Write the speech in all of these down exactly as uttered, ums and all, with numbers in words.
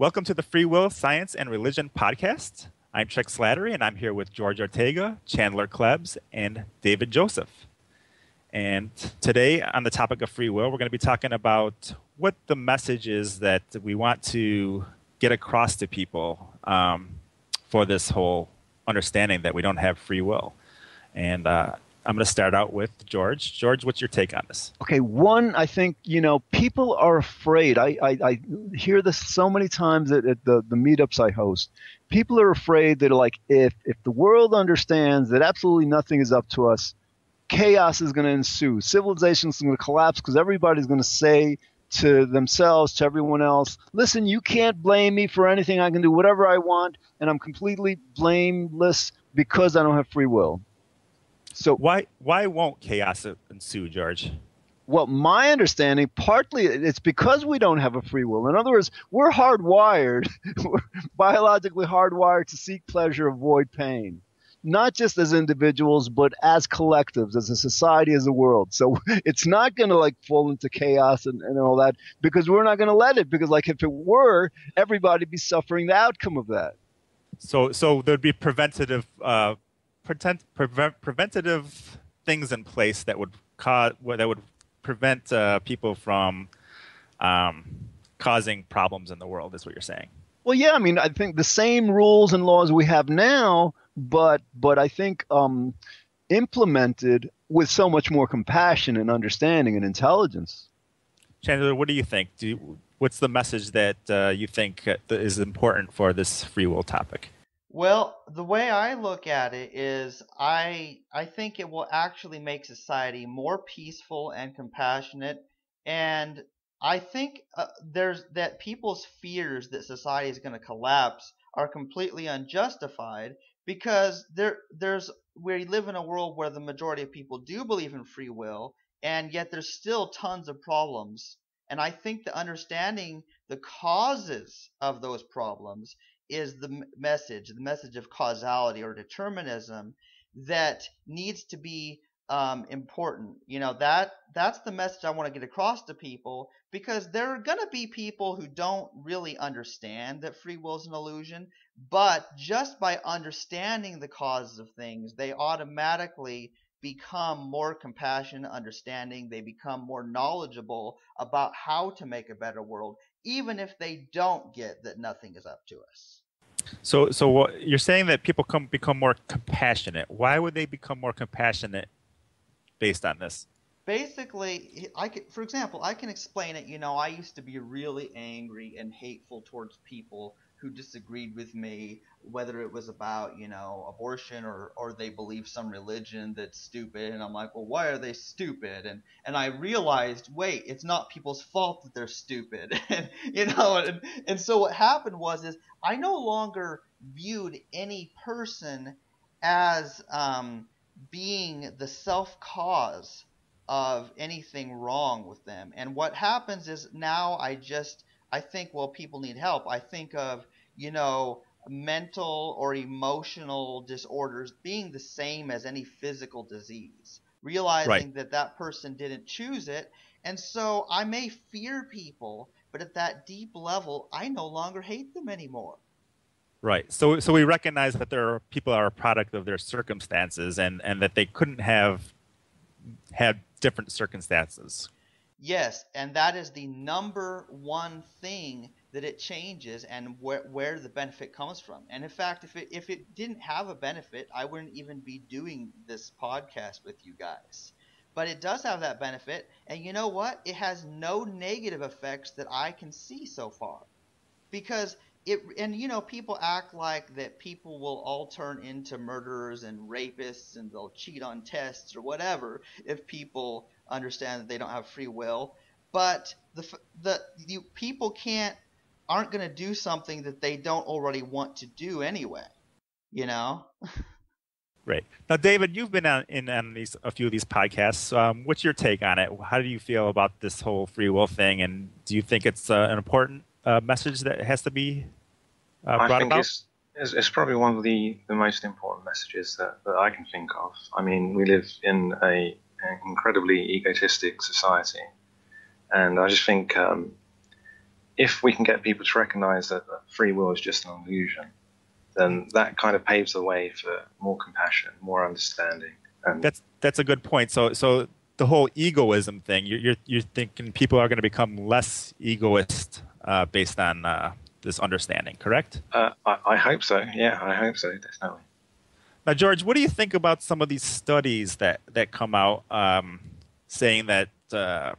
Welcome to the Free Will Science and Religion Podcast. I'm Trick Slattery, and I'm here with George Ortega, Chandler Klebs, and David Joseph. And today, on the topic of free will, we're going to be talking about what the message is that we want to get across to people um, for this whole understanding that we don't have free will. And uh, I'm going to start out with George. George, what's your take on this? Okay, one, I think, you know, people are afraid. I, I, I hear this so many times at, at the, the meetups I host. People are afraid that, like, if, if the world understands that absolutely nothing is up to us, chaos is going to ensue. Civilization is going to collapse because everybody's going to say to themselves, to everyone else, listen, you can't blame me for anything. I can do whatever I want, and I'm completely blameless because I don't have free will. So why why won't chaos ensue, George? Well, my understanding, partly it's because we don't have a free will. In other words, we're hardwired, we're biologically hardwired to seek pleasure, avoid pain, not just as individuals, but as collectives, as a society, as a world. So it's not going to like fall into chaos and, and all that because we're not going to let it, because like if it were, everybody would be suffering the outcome of that. So, so there'd be preventative uh Prevent, prevent, preventative things in place that would cause that would prevent uh, people from um, causing problems in the world, is what you're saying. Well, yeah, I mean, I think the same rules and laws we have now, but but I think um, implemented with so much more compassion and understanding and intelligence. Chandler, what do you think? Do you, what's the message that uh, you think is important for this free will topic? Well, the way I look at it is I I think it will actually make society more peaceful and compassionate, and I think uh, there's that people's fears that society is going to collapse are completely unjustified, because there there's we live in a world where the majority of people do believe in free will, and yet there's still tons of problems. And I think the understanding the causes of those problems is the message, the message of causality or determinism that needs to be um, important. You know, that that's the message I want to get across to people, because there are going to be people who don't really understand that free will is an illusion, but just by understanding the causes of things, they automatically become more compassionate, understanding. They become more knowledgeable about how to make a better world, even if they don't get that nothing is up to us. So, so what, you're saying that people come become more compassionate. Why would they become more compassionate based on this? Basically, I could, for example, I can explain it. You know, I used to be really angry and hateful towards people who disagreed with me, whether it was about, you know, abortion or, or they believe some religion that's stupid. And I'm like, well, why are they stupid? And and I realized, wait, it's not people's fault that they're stupid. And, you know, and, and so what happened was is I no longer viewed any person as um, being the self-cause of anything wrong with them. And what happens is now I just – I think, well, people need help. I think of, you know, mental or emotional disorders being the same as any physical disease, realizing right. that that person didn't choose it. And so I may fear people, but at that deep level, I no longer hate them anymore. Right. So, so we recognize that there are people are a product of their circumstances, and, and that they couldn't have had different circumstances. Yes, and that is the number one thing that it changes, and where, where the benefit comes from. And in fact, if it, if it didn't have a benefit, I wouldn't even be doing this podcast with you guys. But it does have that benefit, and you know what? It has no negative effects that I can see so far. Because it, and you know, people act like that people will all turn into murderers and rapists, and they'll cheat on tests or whatever if people understand that they don't have free will, but the the you, people can't aren't going to do something that they don't already want to do anyway, you know. Right. Now, David, you've been on, in on these a few of these podcasts. Um, what's your take on it? How do you feel about this whole free will thing, and do you think it's uh, an important uh, message that has to be uh, brought about? I think it's, it's, it's probably one of the the most important messages that, that I can think of. I mean, we live in a incredibly egotistic society, and I just think um, if we can get people to recognize that free will is just an illusion, then that kind of paves the way for more compassion, more understanding. And that's that's a good point. So so the whole egoism thing, you're you're, you're thinking people are going to become less egoist uh, based on uh, this understanding, correct? Uh, I, I hope so. Yeah, I hope so, definitely. Now, George, what do you think about some of these studies that that come out um, saying that uh,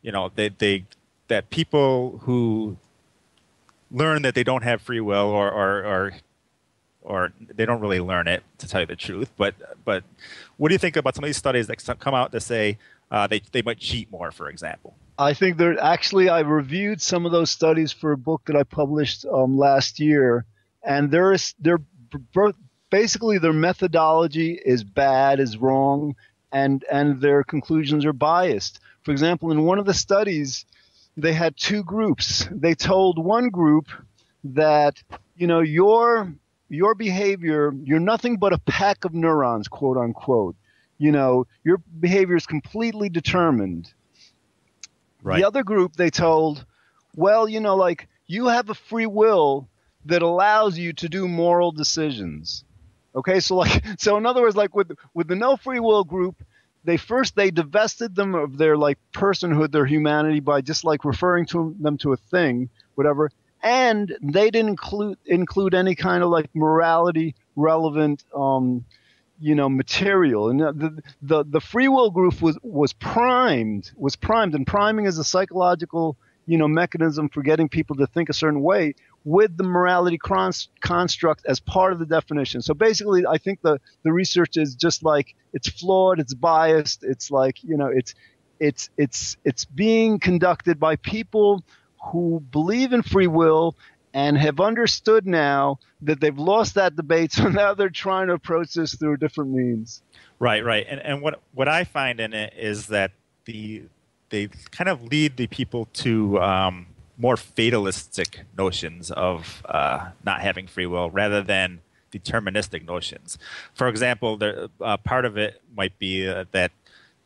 you know they they that people who learn that they don't have free will, or or or, or they don't really learn it, to tell you the truth. But but what do you think about some of these studies that come out that say uh, they they might cheat more, for example? I think there actually I reviewed some of those studies for a book that I published um, last year, and there is there. Basically, their methodology is bad, is wrong, and, and their conclusions are biased. For example, in one of the studies, they had two groups. They told one group that, you know, your, your behavior, you're nothing but a pack of neurons, quote unquote. You know, your behavior is completely determined. Right. The other group, they told, well, you know, like, you have a free will that allows you to do moral decisions. Okay, so like, so in other words, like with with the no free will group, they first they divested them of their like personhood, their humanity, by just like referring to them to a thing, whatever, and they didn't include include any kind of like morality relevant, um, you know, material. And the the the free will group was was primed, was primed, and priming is a psychological, you know, mechanism for getting people to think a certain way, with the morality construct as part of the definition. So basically, I think the, the research is just like, it's flawed, it's biased, it's like, you know, it's, it's, it's, it's being conducted by people who believe in free will and have understood now that they've lost that debate, so now they're trying to approach this through different means. Right, right. And, and what, what I find in it is that the, they kind of lead the people to um, – more fatalistic notions of uh, not having free will rather than deterministic notions. For example, there, uh, part of it might be uh, that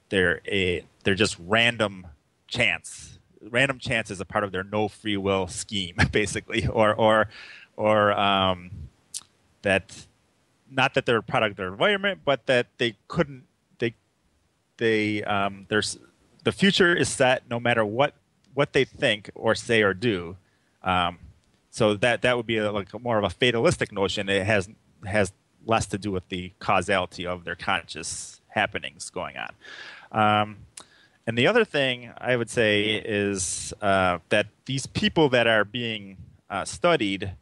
they're, a, they're just random chance. Random chance is a part of their no free will scheme, basically, or, or, or um, that not that they're a product of their environment, but that they couldn't, they, they, um, there's, the future is set no matter what what they think or say or do, um, so that that would be a, like a more of a fatalistic notion. It has has less to do with the causality of their conscious happenings going on. Um, and the other thing I would say is uh, that these people that are being uh, studied,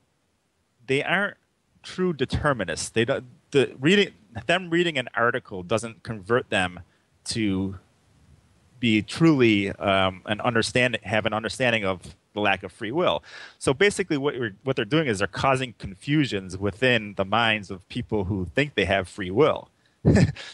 they aren't true determinists. They don't, the reading them reading an article doesn't convert them to be truly um, an understand have an understanding of the lack of free will. So basically, what you're, what they're doing is they're causing confusions within the minds of people who think they have free will.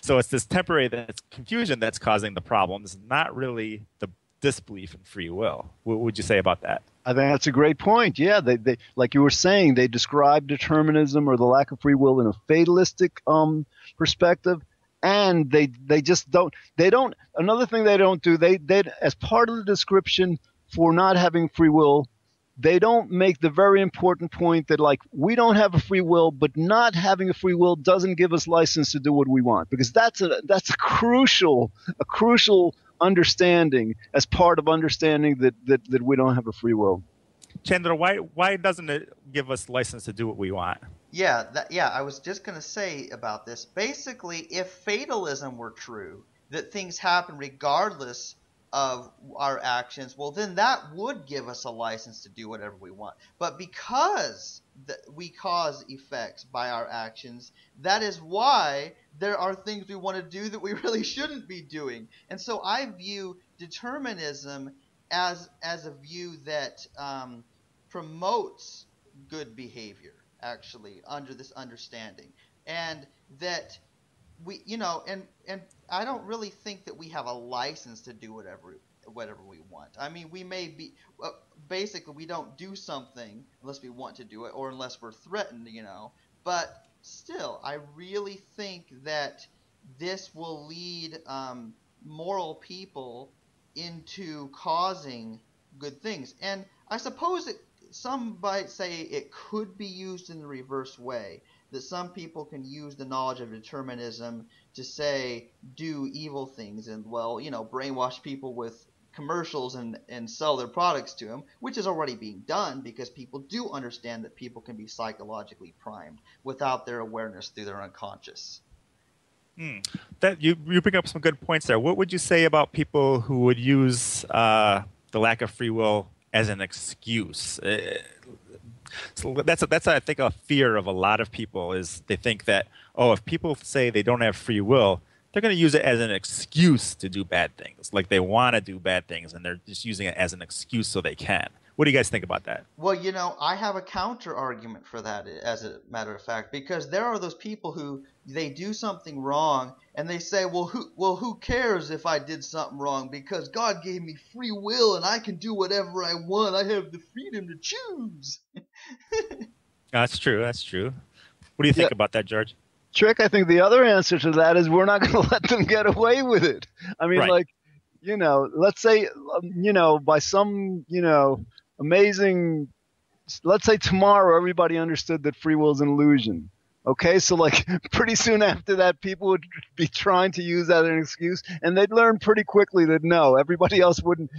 So it's this temporary that's confusion that's causing the problems, not really the disbelief in free will. What would you say about that? I think that's a great point. Yeah, they, they like you were saying, they describe determinism or the lack of free will in a fatalistic um, perspective. And they they just don't they don't another thing they don't do they they as part of the description for not having free will, they don't make the very important point that like we don't have a free will, but not having a free will doesn't give us license to do what we want, because that's a that's a crucial a crucial understanding as part of understanding that that, that we don't have a free will. Chandler, why why doesn't it give us license to do what we want? Yeah, that, yeah. I was just going to say about this. Basically, if fatalism were true, that things happen regardless of our actions, well, then that would give us a license to do whatever we want. But because th we cause effects by our actions, that is why there are things we want to do that we really shouldn't be doing. And so I view determinism as as a view that um, promotes good behavior, actually, under this understanding, and that we, you know, and and I don't really think that we have a license to do whatever whatever we want. I mean, we may be uh, basically we don't do something unless we want to do it or unless we're threatened, you know. But still, I really think that this will lead um, moral people into causing good things. And I suppose it, some might say it could be used in the reverse way, that some people can use the knowledge of determinism to say do evil things and, well, you know, brainwash people with commercials and, and sell their products to them, which is already being done because people do understand that people can be psychologically primed without their awareness through their unconscious. Mm. That you, you bring up some good points there. What would you say about people who would use uh, the lack of free will as an excuse? Uh, so that's, a, that's I think, a fear of a lot of people is they think that, oh, if people say they don't have free will, they're going to use it as an excuse to do bad things. Like they want to do bad things and they're just using it as an excuse so they can. What do you guys think about that? Well, you know, I have a counter argument for that, as a matter of fact, because there are those people who they do something wrong and they say, well, who, well, who cares if I did something wrong because God gave me free will and I can do whatever I want. I have the freedom to choose. That's true. That's true. What do you think yeah. about that, George? Trick, I think the other answer to that is we're not going to let them get away with it. I mean, right. like, you know, let's say, you know, by some, you know, amazing, let's say tomorrow everybody understood that free will is an illusion. Okay, so like pretty soon after that, people would be trying to use that as an excuse, and they'd learn pretty quickly that no, everybody else wouldn't.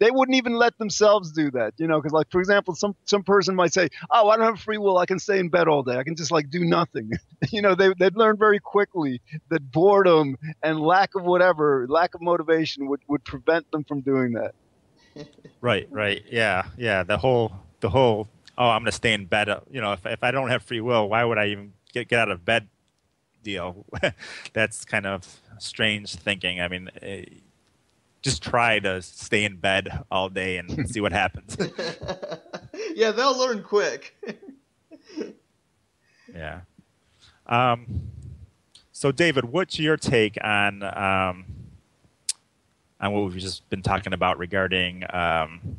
They wouldn't even let themselves do that, you know, because like for example, some some person might say, "Oh, I don't have free will. I can stay in bed all day. I can just like do nothing." You know, they, they'd learn very quickly that boredom and lack of whatever, lack of motivation would would prevent them from doing that. Right, right, yeah, yeah. The whole, the whole. Oh, I'm gonna stay in bed. You know, if if I don't have free will, why would I even Get, get out of bed deal? That's kind of strange thinking. I mean, just try to stay in bed all day and see what happens. Yeah, they'll learn quick. Yeah. Um, so, David, what's your take on um, on what we've just been talking about regarding um,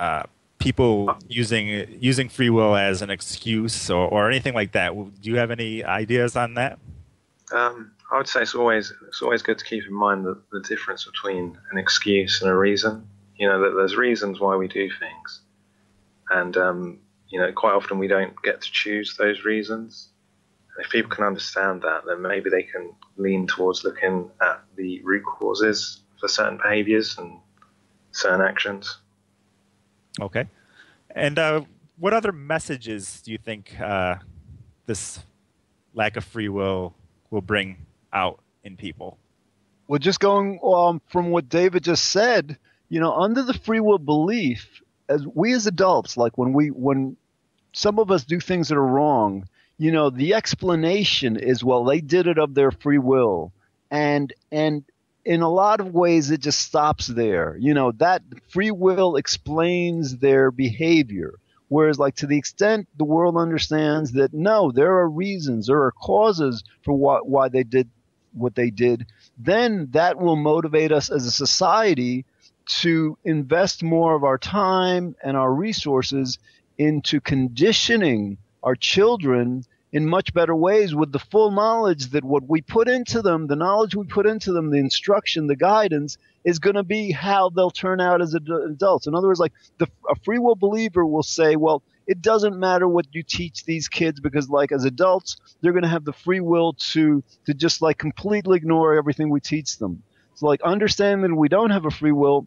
uh, people using using free will as an excuse or, or anything like that? Do you have any ideas on that? Um, I would say it's always it's always good to keep in mind the, the difference between an excuse and a reason. You know, that there's reasons why we do things, and um, you know, quite often we don't get to choose those reasons. And if people can understand that, then maybe they can lean towards looking at the root causes for certain behaviors and certain actions. Okay. And uh, what other messages do you think uh, this lack of free will will bring out in people? Well, just going um, from what David just said, you know, under the free will belief, as we as adults, like when we when some of us do things that are wrong, you know, the explanation is, well, they did it of their free will. And and in a lot of ways, it just stops there. You know, that free will explains their behavior. Whereas, like, to the extent the world understands that, no, there are reasons, there are causes for why, why they did what they did, then that will motivate us as a society to invest more of our time and our resources into conditioning our children in much better ways with the full knowledge that what we put into them, the knowledge we put into them, the instruction, the guidance is going to be how they'll turn out as ad adults. In other words, like the, a free will believer will say, well, it doesn't matter what you teach these kids because like as adults, they're going to have the free will to, to just like completely ignore everything we teach them. So like understanding that we don't have a free will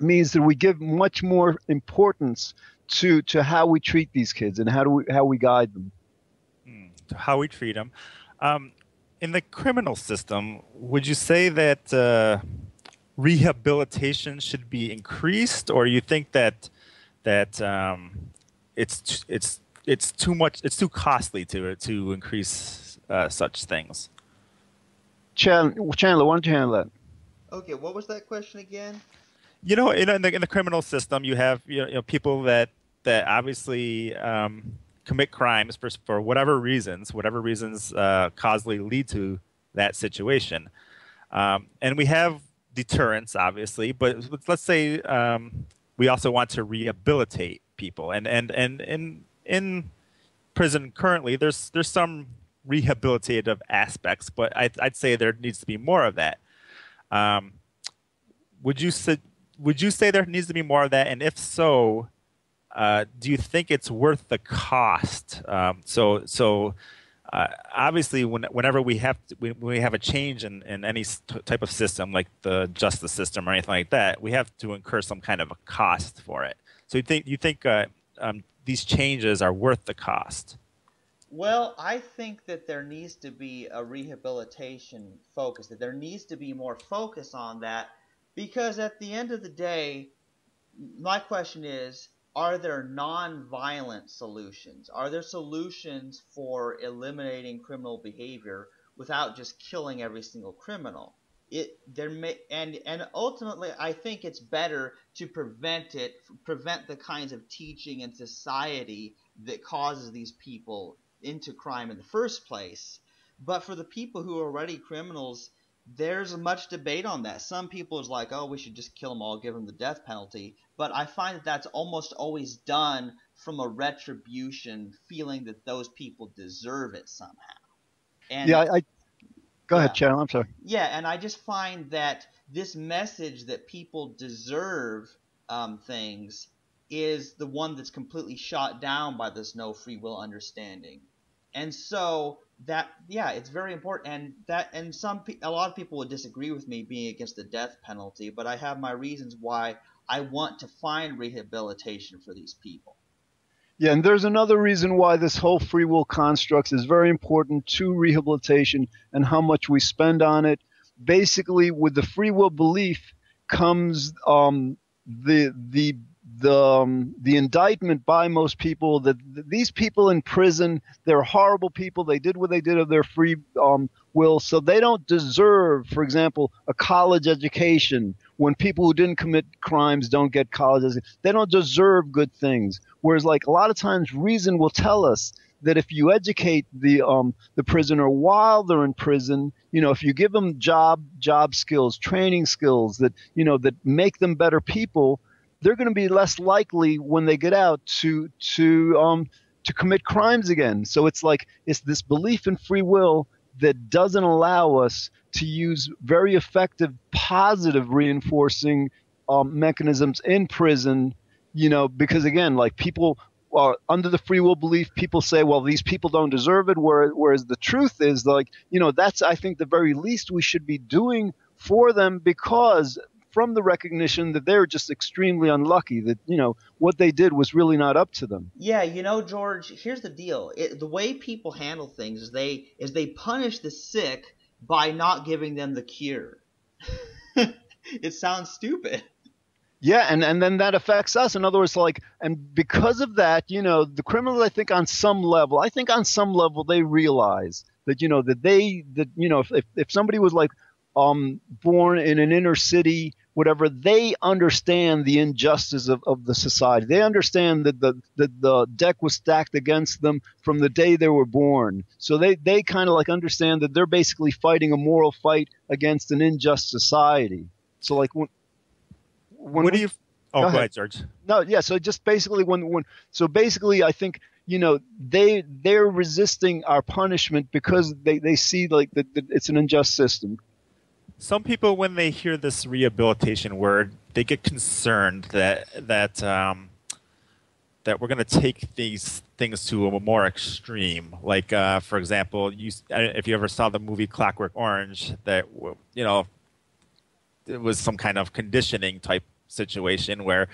means that we give much more importance to, to how we treat these kids and how do we, how we guide them. How we treat them. Um, in the criminal system, would you say that uh, rehabilitation should be increased, or you think that that um, it's it's it's too much, it's too costly to to increase uh, such things? Chandler, Chandler, why don't you handle that? Okay, what was that question again? You know, in, in the in the criminal system, you have you know, you know people that that obviously. Um, commit crimes for, for whatever reasons, whatever reasons uh, causally lead to that situation. Um, and we have deterrence, obviously, but let's say um, we also want to rehabilitate people. And, and, and in, in prison currently, there's, there's some rehabilitative aspects, but I, I'd say there needs to be more of that. Um, would you say, would you say there needs to be more of that? And if so, uh, do you think it's worth the cost? Um, so, so uh, obviously, when, whenever we have to, when we have a change in, in any type of system, like the justice system or anything like that, we have to incur some kind of a cost for it. So, you think you think uh, um, these changes are worth the cost? Well, I think that there needs to be a rehabilitation focus, that there needs to be more focus on that, because at the end of the day, my question is, are there non-violent solutions? Are there solutions for eliminating criminal behavior without just killing every single criminal? It, there may, and, and ultimately, I think it's better to prevent it, prevent the kinds of teaching in society that causes these people into crime in the first place. But for the people who are already criminals, there's much debate on that. Some people is like, oh, we should just kill them all, give them the death penalty. But I find that that's almost always done from a retribution feeling that those people deserve it somehow. And yeah, I, I go yeah. ahead, Channel. I'm sorry. Yeah, and I just find that this message that people deserve um, things is the one that's completely shot down by this no free will understanding. And so that, yeah, it's very important. And that, and some, a lot of people would disagree with me being against the death penalty, but I have my reasons why I want to find rehabilitation for these people. Yeah, and there's another reason why this whole free will construct is very important to rehabilitation and how much we spend on it. Basically, with the free will belief comes um, the the the um, the indictment by most people that th these people in prison, they're horrible people. They did what they did of their free um, will, so they don't deserve, for example, a college education. When people who didn't commit crimes don't get colleges, they don't deserve good things. Whereas, like, a lot of times reason will tell us that if you educate the um, the prisoner while they're in prison, you know, if you give them job job skills, training skills that, you know, that make them better people, they're going to be less likely when they get out to to um, to commit crimes again. So it's like, it's this belief in free will that doesn't allow us to use very effective, positive reinforcing um, mechanisms in prison, you know, because, again, like, people are under the free will belief, people say, well, these people don't deserve it, whereas, whereas the truth is, like, you know, that's, I think, the very least we should be doing for them, because from the recognition that they're just extremely unlucky, that, you know, what they did was really not up to them. Yeah, you know, George, here's the deal. It, the way people handle things is they is they punish the sick by not giving them the cure. It sounds stupid. Yeah, and, and then that affects us. In other words, like, and because of that, you know, the criminals, I think on some level, I think on some level they realize that, you know, that they, that, you know, if, if, if somebody was, like, um, born in an inner city, whatever, they understand the injustice of, of the society. They understand that the, that the deck was stacked against them from the day they were born. So they, they kind of, like, understand that they're basically fighting a moral fight against an unjust society. So, like, when, when what do you, oh, go ahead, George. No, yeah. So just basically when, when, so basically I think, you know, they, they're resisting our punishment because they, they see, like, that, that it's an unjust system. Some people, when they hear this rehabilitation word, they get concerned that that um, that we're going to take these things to a more extreme. Like, uh, for example, you, if you ever saw the movie Clockwork Orange, that, you know, it was some kind of conditioning type situation where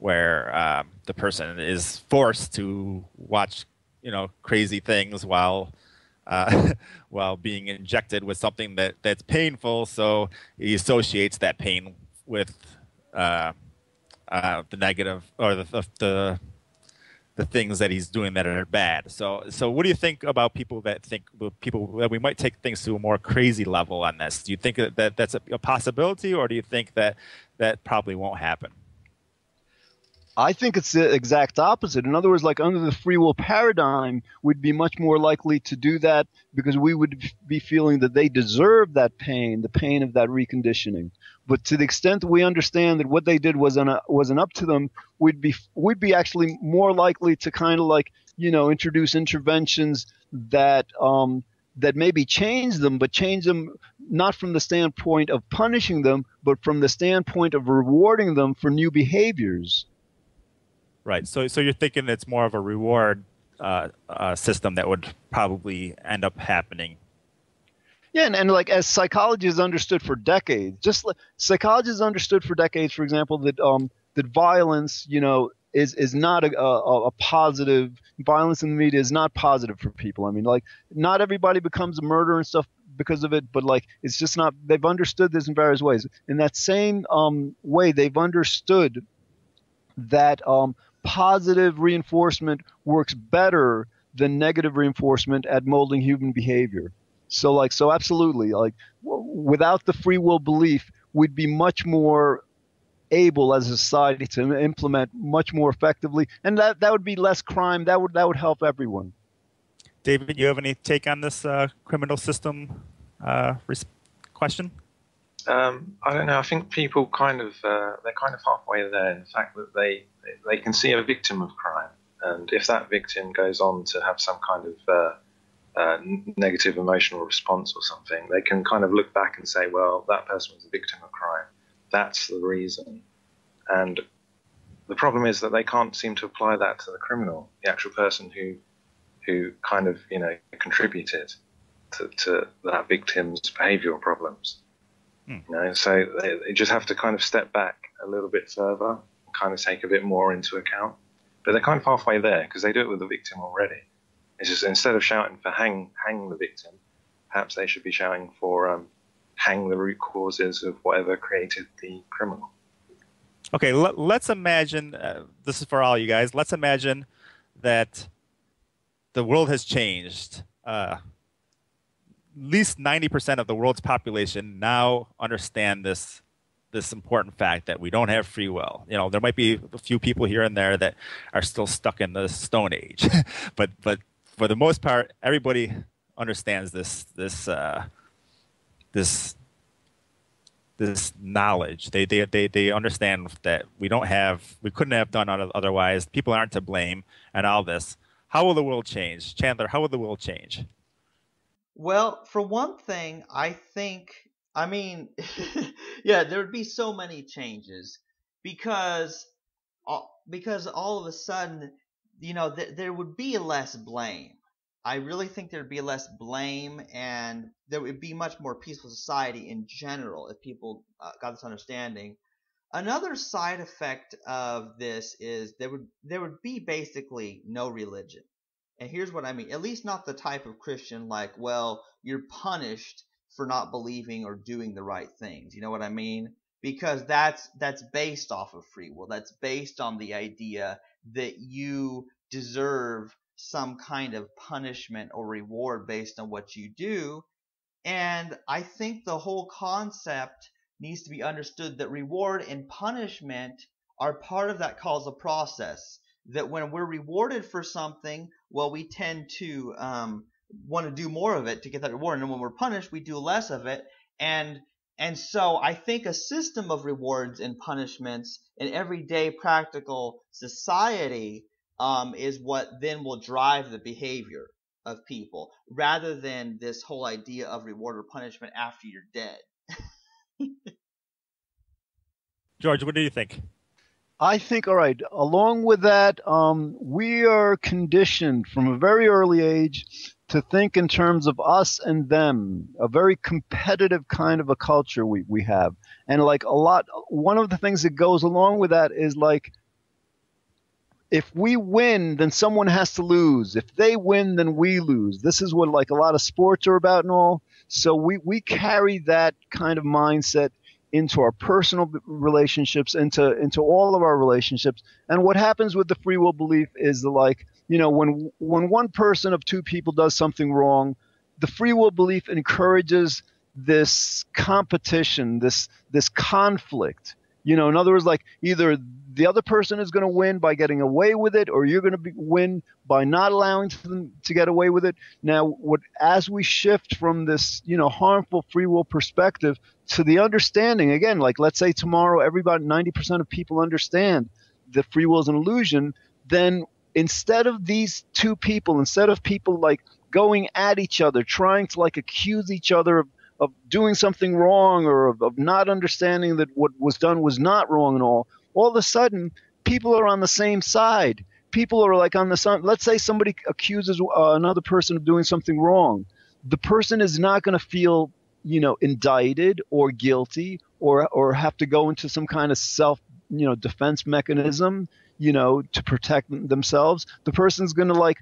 where um, the person is forced to watch, you know, crazy things while. Uh, while being injected with something that, that's painful, so he associates that pain with uh, uh, the negative or the, the the the things that he's doing that are bad. So, so what do you think about people that think people that we might take things to a more crazy level on this? Do you think that, that that's a, a possibility, or do you think that that probably won't happen? I think it's the exact opposite. In other words, like, under the free will paradigm, we'd be much more likely to do that because we would be feeling that they deserve that pain, the pain of that reconditioning. But to the extent that we understand that what they did wasn't uh, wasn't up to them, we'd be we'd be actually more likely to kind of, like, you know, introduce interventions that um, that maybe change them, but change them not from the standpoint of punishing them, but from the standpoint of rewarding them for new behaviors. Right. So, so you're thinking it's more of a reward uh, uh, system that would probably end up happening. Yeah, and, and like as psychology has understood for decades, just like psychology has understood for decades, for example, that um, that violence, you know, is is not a, a, a positive. Violence in the media is not positive for people. I mean, like not everybody becomes a murderer and stuff because of it, but like it's just not. They've understood this in various ways. In that same um, way, they've understood that um, positive reinforcement works better than negative reinforcement at molding human behavior. So like, so absolutely, like w without the free will belief, we'd be much more able as a society to implement much more effectively. And that, that would be less crime. That would, that would help everyone. David, you have any take on this uh, criminal system uh, question? Um, I don't know. I think people kind of, uh, they're kind of halfway there. In the fact that they, they can see a victim of crime. And if that victim goes on to have some kind of, uh, Uh, negative emotional response or something, they can kind of look back and say, well, that person was a victim of crime. That's the reason. And the problem is that they can't seem to apply that to the criminal, the actual person who who kind of, you know, contributed to, to that victim's behavioral problems. Hmm. You know, so they, they just have to kind of step back a little bit further and kind of take a bit more into account. But they're kind of halfway there because they do it with the victim already. It's just instead of shouting for hang, hang the victim, perhaps they should be shouting for um, hang the root causes of whatever created the criminal. Okay, let, let's imagine, uh, this is for all you guys, let's imagine that the world has changed. Uh, at least ninety percent of the world's population now understand this this important fact that we don't have free will. You know, there might be a few people here and there that are still stuck in the Stone Age, but but. For the most part, everybody understands this this uh, this this knowledge. They they they they understand that we don't have we couldn't have done otherwise. People aren't to blame, and all this. How will the world change, Chandler? How will the world change? Well, for one thing, I think I mean, yeah, there would be so many changes because because all of a sudden, you know, th there would be less blame. I really think there would be less blame, and there would be much more peaceful society in general if people uh, got this understanding. Another side effect of this is there would there would be basically no religion. And here's what I mean, at least not the type of Christian like, well, you're punished for not believing or doing the right things. You know what I mean? Because that's that's based off of free will. That's based on the idea that you deserve some kind of punishment or reward based on what you do. And I think the whole concept needs to be understood that reward and punishment are part of that causal process, that when we're rewarded for something, well, we tend to um, want to do more of it to get that reward. And when we're punished, we do less of it. And And so I think a system of rewards and punishments in everyday practical society um, is what then will drive the behavior of people rather than this whole idea of reward or punishment after you're dead. George, what do you think? I think, all right, along with that, um, we are conditioned from a very early age to think in terms of us and them, a very competitive kind of a culture we, we have. And like a lot, one of the things that goes along with that is like, if we win, then someone has to lose. If they win, then we lose. This is what like a lot of sports are about and all. So we, we carry that kind of mindset into our personal relationships, into into all of our relationships. And what happens with the free will belief is the like, you know, when when one person of two people does something wrong, the free will belief encourages this competition, this this conflict. You know, in other words, like either the other person is going to win by getting away with it, or you're going to win by not allowing them to get away with it. Now, what as we shift from this, you know, harmful free will perspective to the understanding, again, like let's say tomorrow everybody, ninety percent of people understand that free will is an illusion, then instead of these two people, instead of people like going at each other, trying to like accuse each other of, of doing something wrong or of, of not understanding that what was done was not wrong and all, all of a sudden people are on the same side. People are like on the side. Let's say somebody accuses uh, another person of doing something wrong. The person is not going to feel, you know, indicted or guilty or or have to go into some kind of self, you know, defense mechanism, you know, to protect themselves. The person's going to like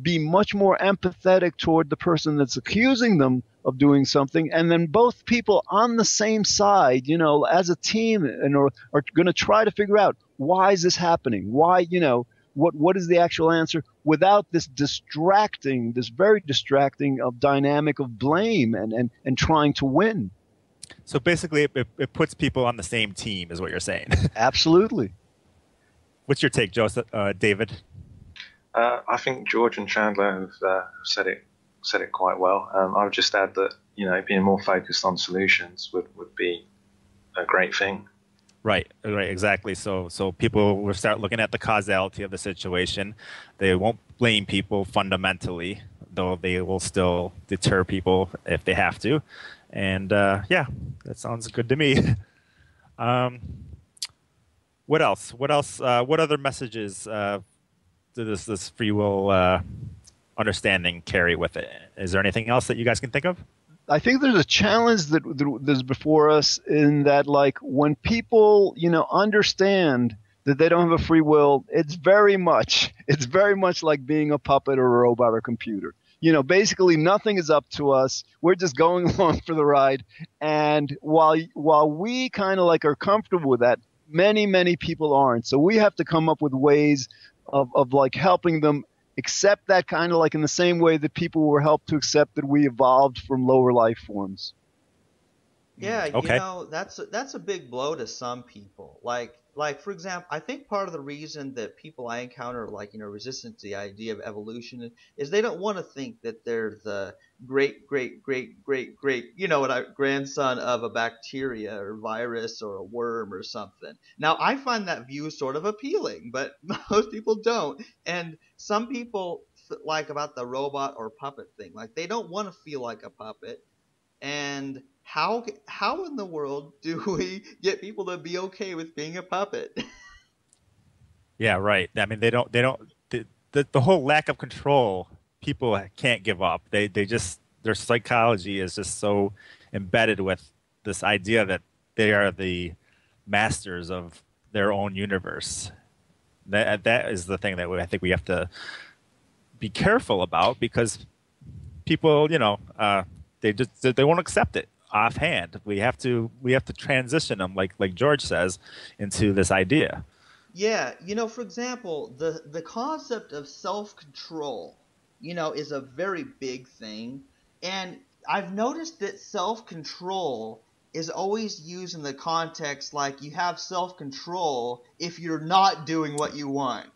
be much more empathetic toward the person that's accusing them of doing something. And then both people on the same side, you know, as a team and are, are going to try to figure out, why is this happening? Why, you know, what what is the actual answer, without this distracting, this very distracting of dynamic of blame and, and, and trying to win. So basically it, it puts people on the same team is what you're saying. Absolutely. What's your take, Joseph, uh, David? Uh, I think George and Chandler have uh, said it said it quite well. Um, I would just add that, you know, being more focused on solutions would, would be a great thing. Right, right, exactly. So, so people will start looking at the causality of the situation. They won't blame people fundamentally, though they will still deter people if they have to. And uh, yeah, that sounds good to me. um, what else? What else? Uh, what other messages uh, does this, this free will uh, understanding carry with it? Is there anything else that you guys can think of? I think there's a challenge that there's before us in that, like, when people, you know, understand that they don't have a free will, it's very much, it's very much like being a puppet or a robot or computer. You know, basically nothing is up to us. We're just going along for the ride. And while, while we kind of like are comfortable with that, many, many people aren't. So we have to come up with ways of, of like helping them accept that, kind of like in the same way that people were helped to accept that we evolved from lower life forms. Yeah, okay. You know, that's a, that's a big blow to some people. Like, like for example, I think part of the reason that people I encounter are like, you know, resistant to the idea of evolution is they don't want to think that they're the great, great, great, great, great, you know, a grandson of a bacteria or virus or a worm or something. Now, I find that view sort of appealing, but most people don't. And some people like about the robot or puppet thing, like they don't want to feel like a puppet. And How how in the world do we get people to be okay with being a puppet? Yeah, right. I mean, they don't they don't the, the the whole lack of control. People can't give up. They they just their psychology is just so embedded with this idea that they are the masters of their own universe. That that is the thing that we, I think we have to be careful about, because people, you know, uh, they just they won't accept it. Offhand, we have to we have to transition them, like like George says, into this idea. Yeah, you know, for example, the the concept of self-control, you know, is a very big thing, and I've noticed that self-control is always used in the context like you have self-control if you're not doing what you want,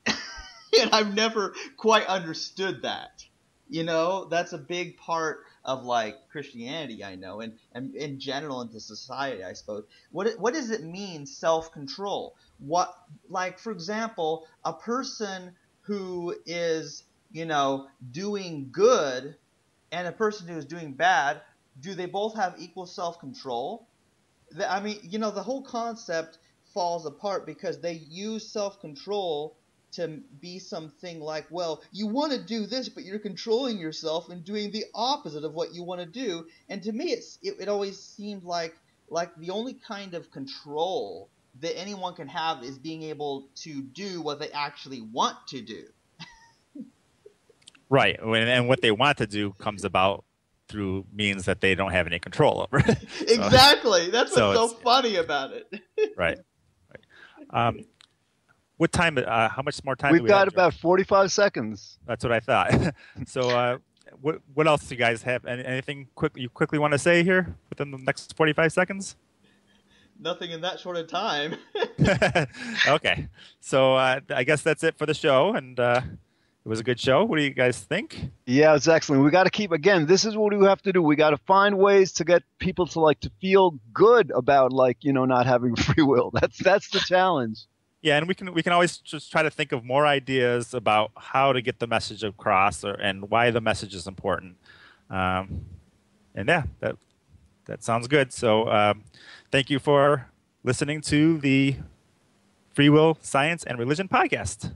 and I've never quite understood that. You know, that's a big part of like Christianity, I know, and, and in general into society, I suppose. What what does it mean, self-control? What, like, for example, a person who is, you know, doing good and a person who is doing bad, do they both have equal self-control? I mean, you know, the whole concept falls apart because they use self-control to be something like, well, you want to do this, but you're controlling yourself and doing the opposite of what you want to do. And to me, it's, it, it always seemed like like the only kind of control that anyone can have is being able to do what they actually want to do. Right, and what they want to do comes about through means that they don't have any control over. So, exactly. That's what's so, so funny about it. Right. Right. Um, What time? Uh, how much more time? We've do we got have, about forty-five seconds. That's what I thought. So, uh, what what else do you guys have? Any, anything quick you quickly want to say here within the next forty-five seconds? Nothing in that short a time. Okay. So uh, I guess that's it for the show, and uh, it was a good show. What do you guys think? Yeah, it's excellent. We got to keep again. This is what we have to do. We got to find ways to get people to like to feel good about like you know not having free will. That's that's the challenge. Yeah, and we can we can always just try to think of more ideas about how to get the message across, or, and why the message is important. Um, and yeah, that that sounds good. So um, thank you for listening to the Free Will Science and Religion Podcast.